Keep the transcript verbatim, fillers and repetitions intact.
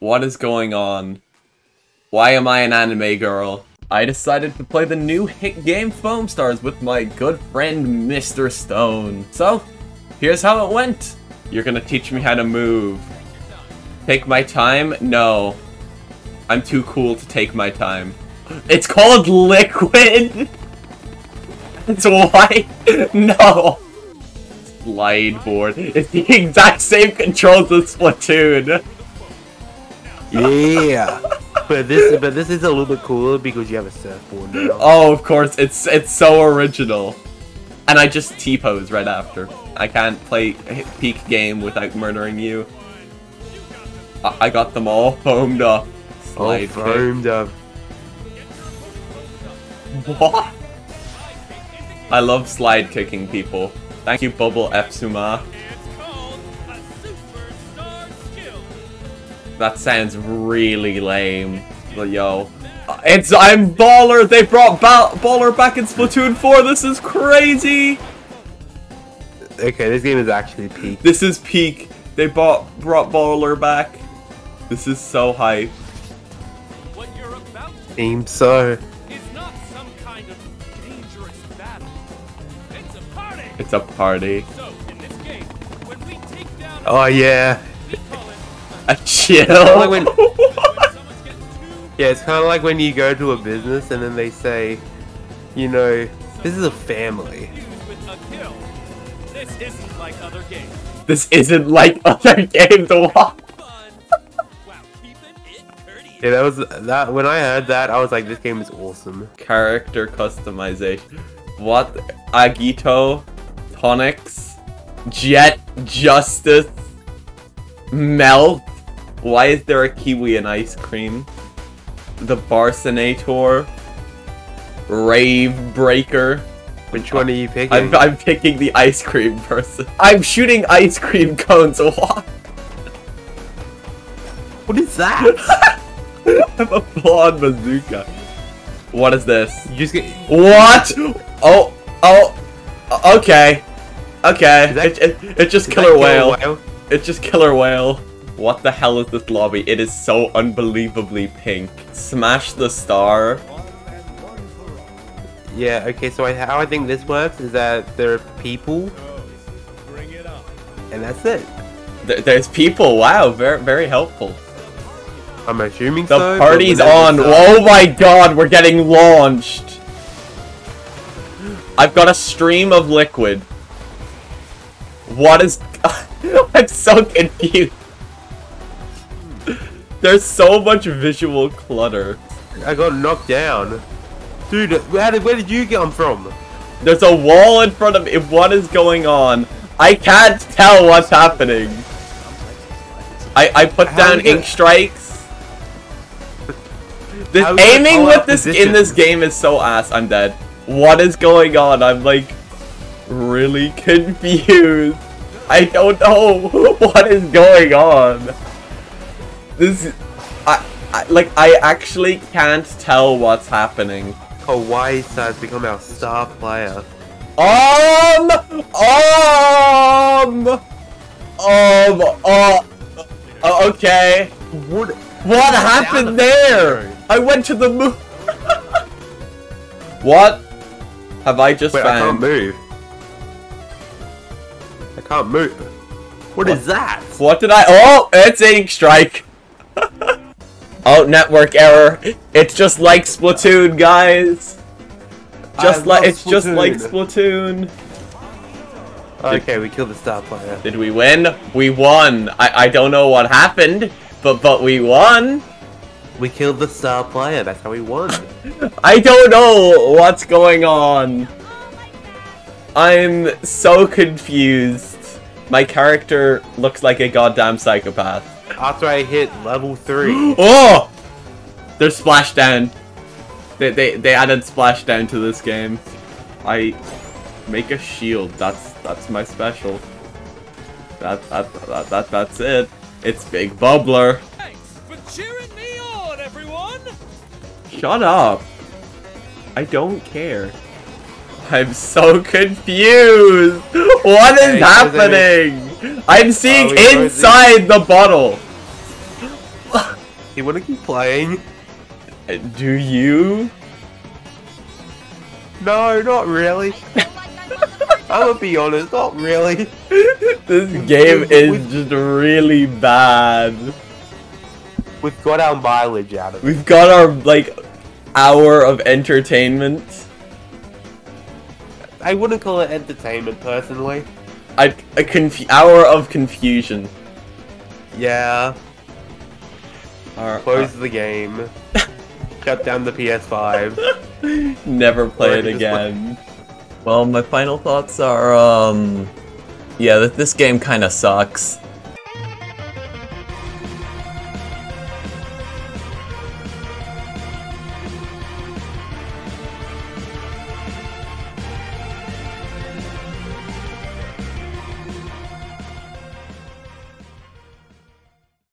What is going on? Why am I an anime girl? I decided to play the new hit game Foam Stars with my good friend Mister Stone. So, here's how it went. You're gonna teach me how to move. Take my time? No. I'm too cool to take my time. It's called Liquid! It's white! No! Slideboard. It's the exact same controls as Splatoon. Yeah, but this but this is a little bit cooler because you have a surfboard now. Oh, of course, it's it's so original, and I just T-pose right after. I can't play peak game without murdering you. I, I got them all foamed up. Slide all foamed up. What? I love slide kicking people. Thank you, Bubble Epsuma. That sounds really lame, but yo, it's I'm Baller. They brought ba Baller back in Splatoon four. This is crazy. Okay, this game is actually peak. This is peak. They bought brought Baller back. This is so hype. What you're about to seems so. It's not some kind of dangerous battle. It's a party. It's a party. So in this game, when we take down oh yeah. A chill. It's kind of like when, yeah, it's kind of like when you go to a business and then they say, you know, this is a family. This isn't like other games. This isn't like other games. Yeah, that was that. When I heard that, I was like, this game is awesome. Character customization. What? Agito, Tonics, Jet Justice. Melt? Why is there a kiwi in ice cream? The Barcinator. Rave Breaker. Which one are you picking? I'm, I'm picking the ice cream person. I'm shooting ice cream cones. What? What is that? I'm a blonde bazooka. What is this? You just get what? Oh, oh, okay. Okay. That, it, it, it just killer whale. Kill whale? It's just killer whale. What the hell is this lobby? It is so unbelievably pink. Smash the star. Yeah, okay, so I, how I think this works is that there are people. Bring it up. And that's it. There, there's people, wow, very very helpful. I'm assuming the so. The party's on. Oh my god, we're getting launched. I've got a stream of liquid. What is... I'm so confused. There's so much visual clutter. I got knocked down. Dude, where did, where did you come from? There's a wall in front of me. What is going on? I can't tell what's happening. I, I put How down Ink Strikes. This aiming with this position? in this game is so ass. I'm dead. What is going on? I'm like really confused. I don't know what is going on. This, I, I, like, I actually can't tell what's happening. Hawaii has become our star player. Um, um, um, uh, uh okay. What, what happened there? I went to the moon. What have I just Wait, found? I can't move. I can't move. What, what is that? What did I? Oh, it's Ink Strike. Oh, network error. It's just like Splatoon, guys. Just like it's Splatoon. just like Splatoon. Okay, we killed the star player. Did we win? We won. I I don't know what happened, but but we won. We killed the star player. That's how we won. I don't know what's going on. I'm so confused. My character looks like a goddamn psychopath. After I hit level three. Oh! There's splashdown. They, they they added splashdown to this game. I make a shield. That's that's my special. That that that, that that's it. It's Big Bubbler. Thanks for cheering me on, everyone. Shut up. I don't care. I'm so confused! What is hey, happening? I'm seeing oh, inside the bottle! You want to keep playing? Do you? No, not really. I'm gonna be honest, not really. This game is just really bad. We've got our mileage out of it. We've got our, like, hour of entertainment. I wouldn't call it entertainment, personally. I, a conf hour of confusion. Yeah. Our, Close our... the game. Shut down the P S five. Never play it again. Play. Well, my final thoughts are, um... yeah, this game kind of sucks.